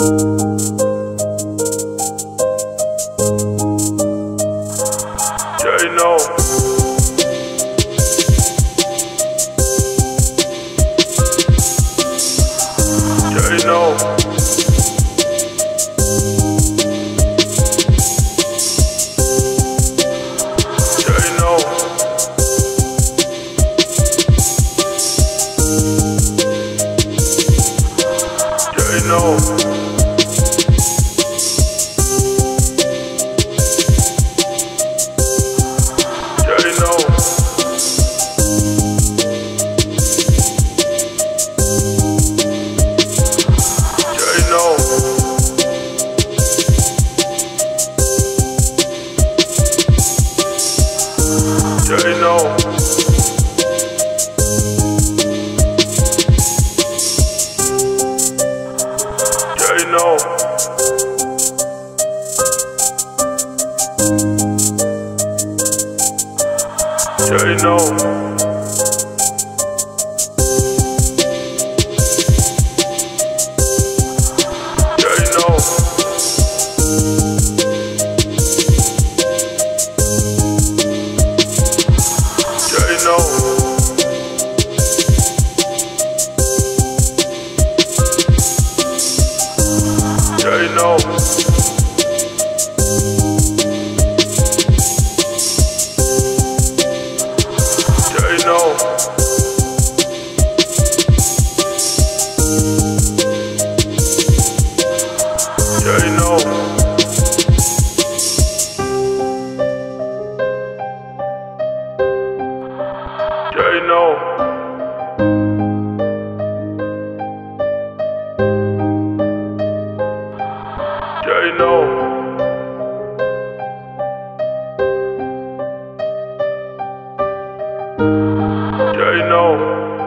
JNO. JNO. JNO.